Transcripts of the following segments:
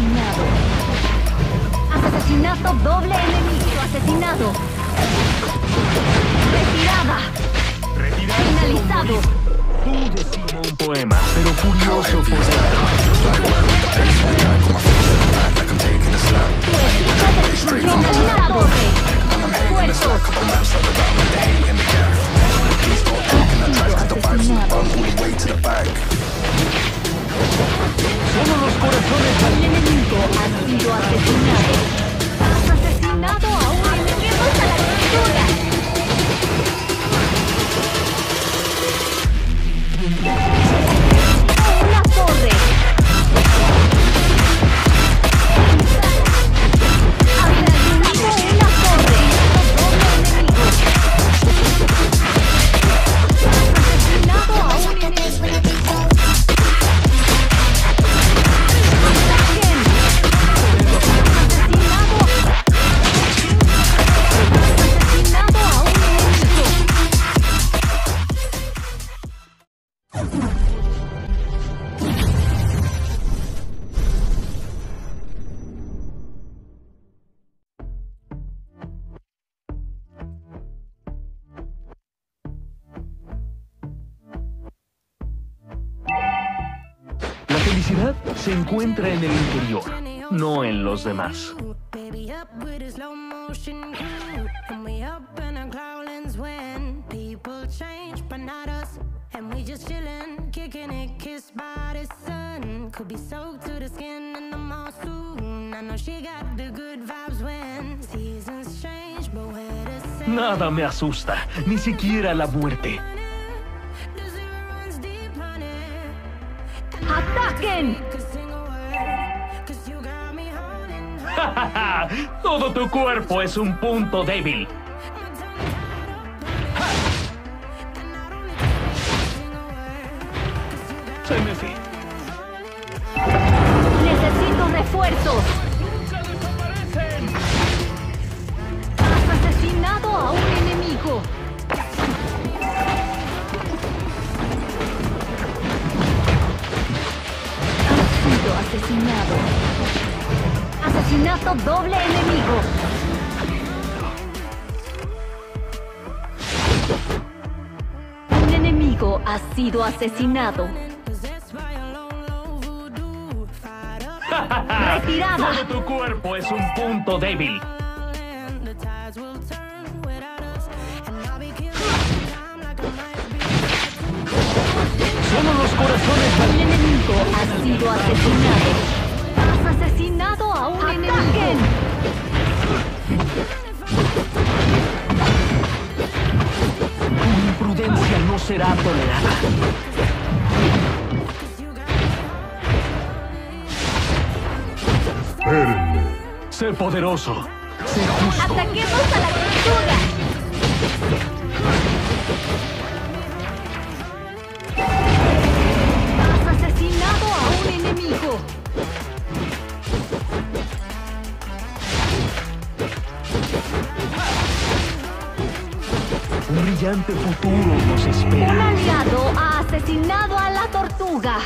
Asesinado. Asesinato doble enemigo. Asesinado. Retirada. Finalizado. Tú decimos un poema, pero furioso por La felicidad se encuentra en el interior, no en los demás. Nada me asusta, ni siquiera la muerte. ¡Ataquen! Todo tu cuerpo es un punto débil. Se me fue. Necesito refuerzos. ¡Nunca desaparecen! Has asesinado a un enemigo. Asesinado. Asesinato doble enemigo. Un enemigo ha sido asesinado. Retirada. Todo tu cuerpo es un punto débil. Somos los corazones valientes. Ha sido asesinado. Has asesinado a un enemigo. Tu imprudencia no será tolerada. Firme. Sé poderoso. Sé justo. Ataquemos a la criatura. Un brillante futuro nos espera. Un aliado ha asesinado a la tortuga.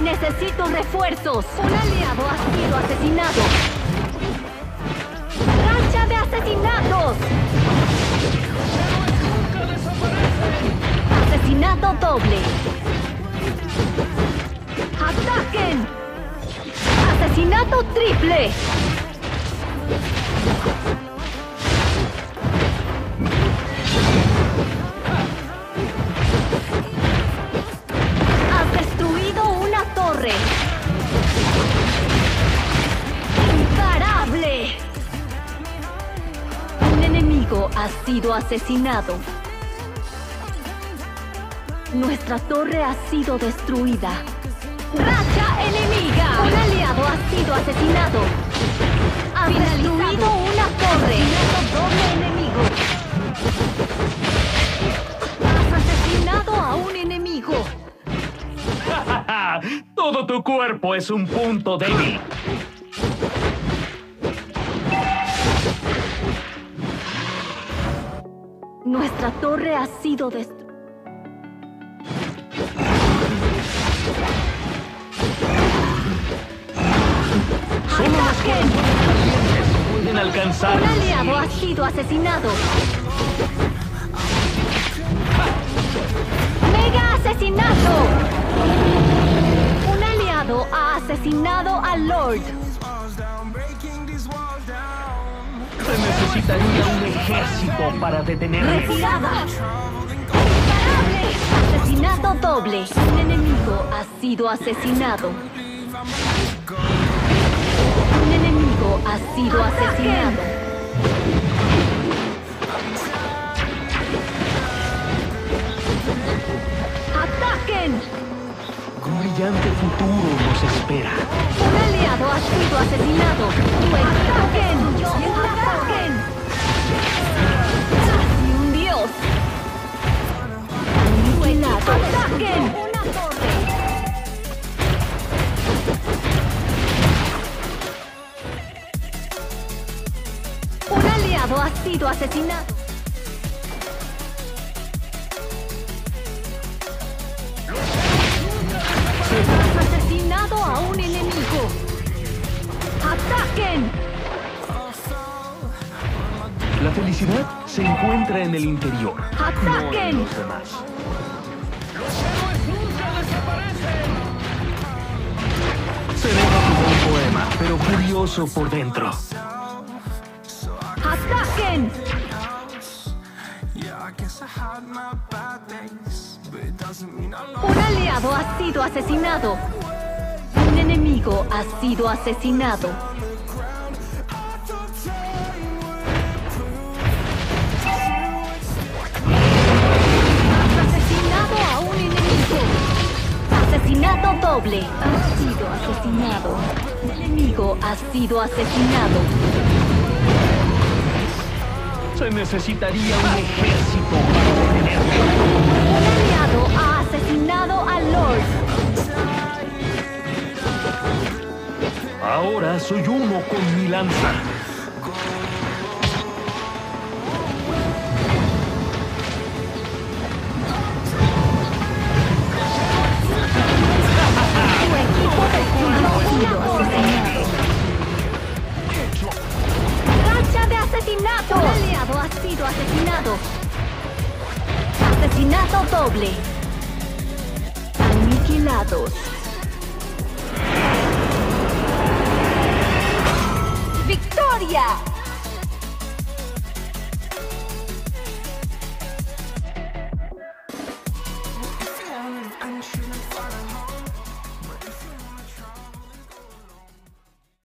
Necesito refuerzos. Un aliado ha sido asesinado. ¡Racha de asesinatos! Asesinato doble. ¡Ataquen! Asesinato triple. ¡Imparable! Un enemigo ha sido asesinado. Nuestra torre ha sido destruida. ¡Racha enemiga! Un aliado ha sido asesinado. Ha destruido una torre. Doble enemigo. Has asesinado a un enemigo. Todo tu cuerpo es un punto débil. Nuestra torre ha sido destruida. ¡Ataquen! ¡Pueden alcanzar! ¡Un aliado ha sido asesinado! ¡Mega asesinato! Un aliado ha asesinado a Lord. Se necesitaría un ejército para detenerme. ¡Retirada! Asesinato doble. Un enemigo ha sido asesinado. Un enemigo ha sido asesinado. ¡Ataquen! Un brillante futuro nos espera. Un aliado ha sido asesinado. ¡Ataquen! ¡Ataquen! ¡Casi un dios! ¡Ataquen! ¡Una torre! ¡Un aliado ha sido asesinado! ¡Has asesinado a un enemigo! ¡Ataquen! La felicidad se encuentra en el interior. ¡Ataquen! No en los demás. Sereno como un poema, pero furioso por dentro. ¡Ataquen! Un aliado ha sido asesinado. Un enemigo ha sido asesinado. Asesinato doble. Ha sido asesinado. El enemigo ha sido asesinado. Se necesitaría un ejército para detenerlo. Un aliado ha asesinado a Lord. Ahora soy uno con mi lanza. ¡Asesinato! Un aliado ha sido asesinado. Asesinato doble. Aniquilados. ¡Victoria!